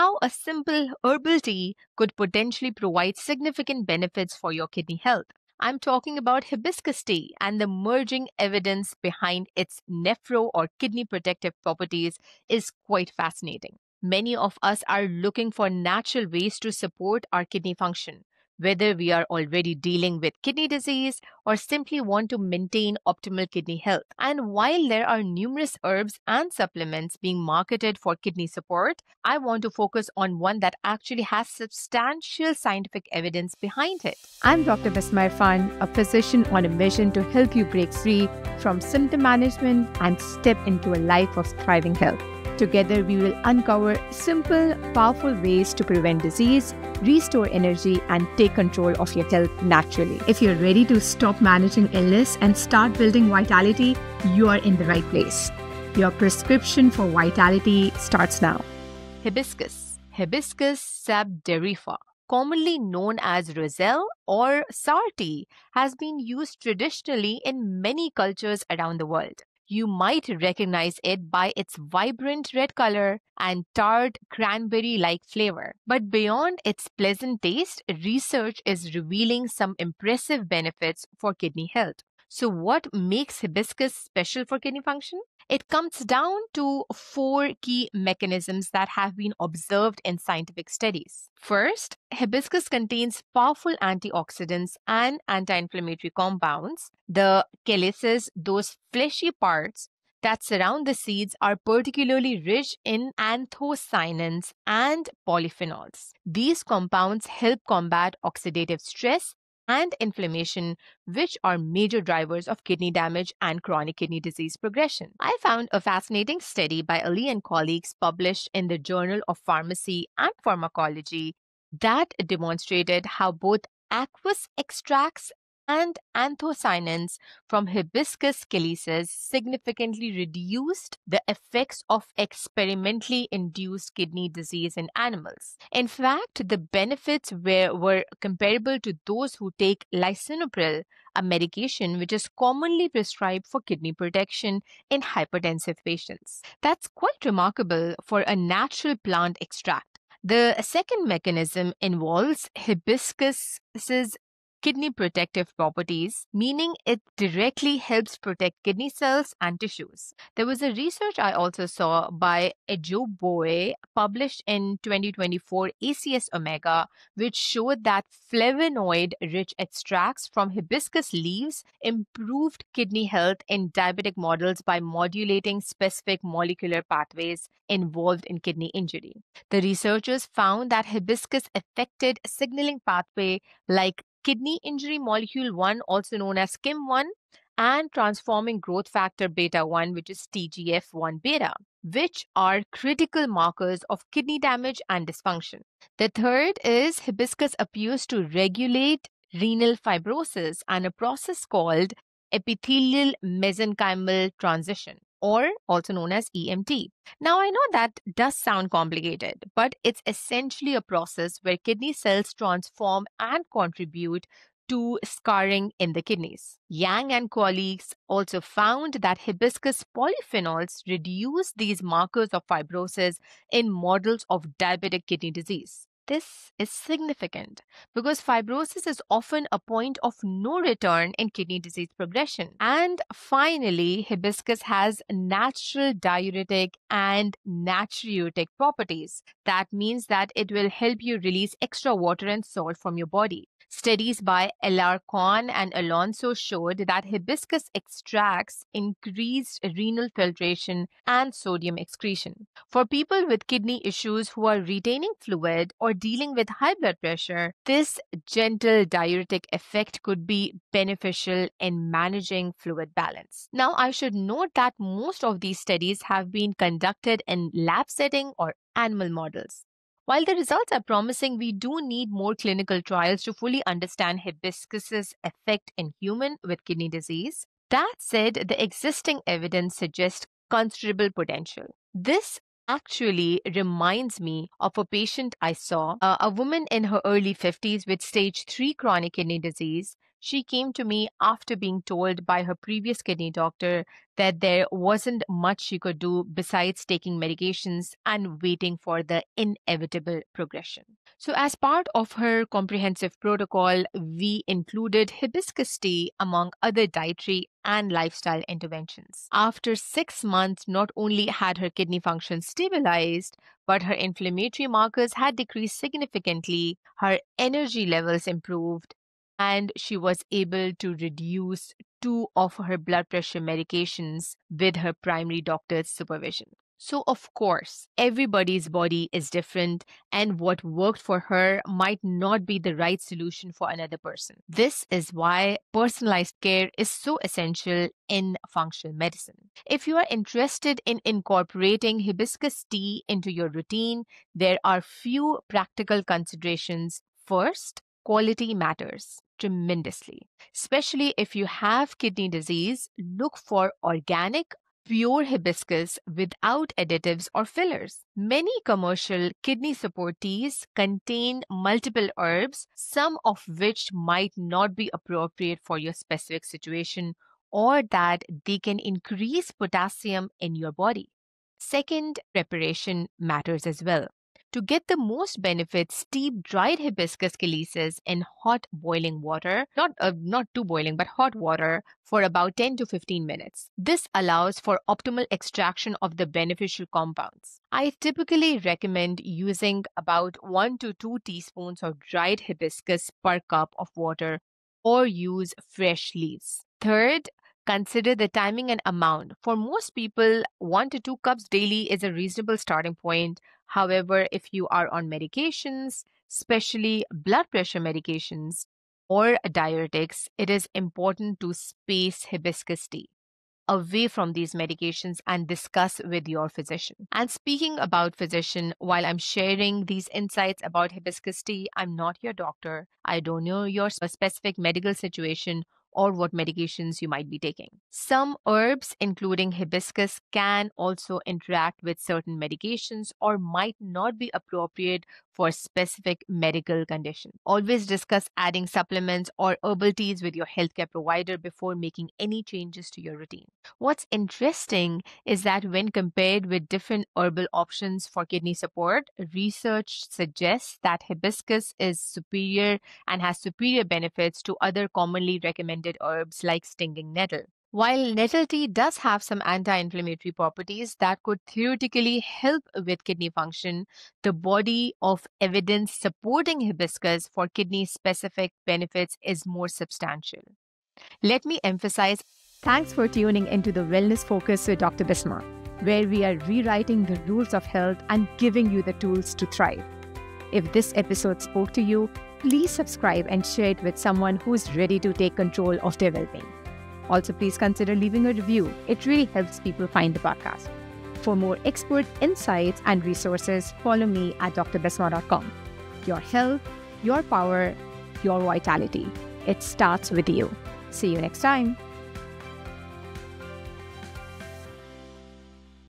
how a simple herbal tea could potentially provide significant benefits for your kidney health. I'm talking about hibiscus tea and the emerging evidence behind its nephro or kidney protective properties is quite fascinating. Many of us are looking for natural ways to support our kidney function, whether we are already dealing with kidney disease or simply want to maintain optimal kidney health. And while there are numerous herbs and supplements being marketed for kidney support, I want to focus on one that actually has substantial scientific evidence behind it. I'm Dr. Bismah Irfan, a physician on a mission to help you break free from symptom management and step into a life of thriving health. Together, we will uncover simple, powerful ways to prevent disease, restore energy, and take control of your health naturally. If you're ready to stop managing illness and start building vitality, you are in the right place. Your prescription for vitality starts now. Hibiscus. Hibiscus sabdariffa, commonly known as Roselle or Sar tea, has been used traditionally in many cultures around the world. You might recognize it by its vibrant red color and tart cranberry-like flavor. But beyond its pleasant taste, research is revealing some impressive benefits for kidney health. So what makes hibiscus special for kidney function? It comes down to four key mechanisms that have been observed in scientific studies. First, hibiscus contains powerful antioxidants and anti-inflammatory compounds. The chalices, those fleshy parts that surround the seeds, are particularly rich in anthocyanins and polyphenols. These compounds help combat oxidative stress and inflammation, which are major drivers of kidney damage and chronic kidney disease progression. I found a fascinating study by Ali and colleagues published in the Journal of Pharmacy and Pharmacology that demonstrated how both aqueous extracts and anthocyanins from hibiscus chalices significantly reduced the effects of experimentally induced kidney disease in animals. In fact, the benefits were comparable to those who take lisinopril, a medication which is commonly prescribed for kidney protection in hypertensive patients. That's quite remarkable for a natural plant extract. The second mechanism involves hibiscus's kidney protective properties, meaning it directly helps protect kidney cells and tissues. There was a research I also saw by Ejo Boe published in 2024 ACS Omega, which showed that flavonoid-rich extracts from hibiscus leaves improved kidney health in diabetic models by modulating specific molecular pathways involved in kidney injury. The researchers found that hibiscus affected a signaling pathway like kidney injury molecule 1, also known as KIM 1, and transforming growth factor beta 1, which is TGF 1 beta, which are critical markers of kidney damage and dysfunction. The third is hibiscus appears to regulate renal fibrosis and a process called epithelial mesenchymal transition, or also known as EMT. Now, I know that does sound complicated, but it's essentially a process where kidney cells transform and contribute to scarring in the kidneys. Yang and colleagues also found that hibiscus polyphenols reduce these markers of fibrosis in models of diabetic kidney disease. This is significant because fibrosis is often a point of no return in kidney disease progression. And finally, hibiscus has natural diuretic and natriuretic properties. That means that it will help you release extra water and salt from your body. Studies by LR Khan and Alonso showed that hibiscus extracts increased renal filtration and sodium excretion. For people with kidney issues who are retaining fluid or dealing with high blood pressure, this gentle diuretic effect could be beneficial in managing fluid balance. Now, I should note that most of these studies have been conducted in lab setting or animal models. While the results are promising, we do need more clinical trials to fully understand hibiscus's effect in humans with kidney disease. That said, the existing evidence suggests considerable potential. This actually reminds me of a patient I saw, a woman in her early 50s with stage 3 chronic kidney disease She came to me after being told by her previous kidney doctor that there wasn't much she could do besides taking medications and waiting for the inevitable progression. So as part of her comprehensive protocol, we included hibiscus tea among other dietary and lifestyle interventions. After 6 months, not only had her kidney function stabilized, but her inflammatory markers had decreased significantly, her energy levels improved, and she was able to reduce 2 of her blood pressure medications with her primary doctor's supervision. So of course, everybody's body is different, and what worked for her might not be the right solution for another person. This is why personalized care is so essential in functional medicine. If you are interested in incorporating hibiscus tea into your routine, there are few practical considerations. First, quality matters tremendously. Especially if you have kidney disease, look for organic, pure hibiscus without additives or fillers. Many commercial kidney support teas contain multiple herbs, some of which might not be appropriate for your specific situation, or that they can increase potassium in your body. Second, preparation matters as well. To get the most benefits, steep dried hibiscus calyces in hot boiling water, not too boiling, but hot water for about 10 to 15 minutes. This allows for optimal extraction of the beneficial compounds. I typically recommend using about 1 to 2 teaspoons of dried hibiscus per cup of water, or use fresh leaves. Third, consider the timing and amount. For most people, 1 to 2 cups daily is a reasonable starting point. However, if you are on medications, especially blood pressure medications or diuretics, it is important to space hibiscus tea away from these medications and discuss with your physician. And speaking about physician, while I'm sharing these insights about hibiscus tea, I'm not your doctor. I don't know your specific medical situation or what medications you might be taking. Some herbs, including hibiscus, can also interact with certain medications or might not be appropriate for specific medical conditions. Always discuss adding supplements or herbal teas with your healthcare provider before making any changes to your routine. What's interesting is that when compared with different herbal options for kidney support, research suggests that hibiscus is superior and has superior benefits to other commonly recommended herbs like stinging nettle. While nettle tea does have some anti-inflammatory properties that could theoretically help with kidney function, the body of evidence supporting hibiscus for kidney-specific benefits is more substantial. Let me emphasize, thanks for tuning into the Wellness Focus with Dr. Bismah, where we are rewriting the rules of health and giving you the tools to thrive. If this episode spoke to you, please subscribe and share it with someone who's ready to take control of their well-being. Also, please consider leaving a review. It really helps people find the podcast. For more expert insights and resources, follow me at drbismah.com. Your health, your power, your vitality. It starts with you. See you next time.